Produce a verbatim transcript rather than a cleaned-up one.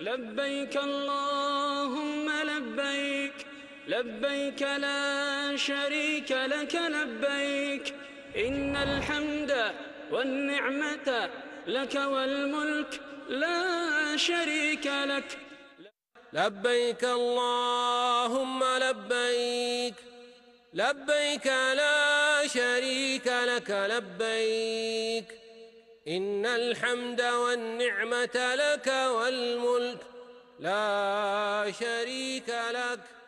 لبيك اللهم لبيك لبيك لا شريك لك لبيك إن الحمد والنعمة لك والملك لا شريك لك لبيك اللهم لبيك لبيك لا شريك لك لبيك إن الحمد والنعمة لك والملك لا شريك لك.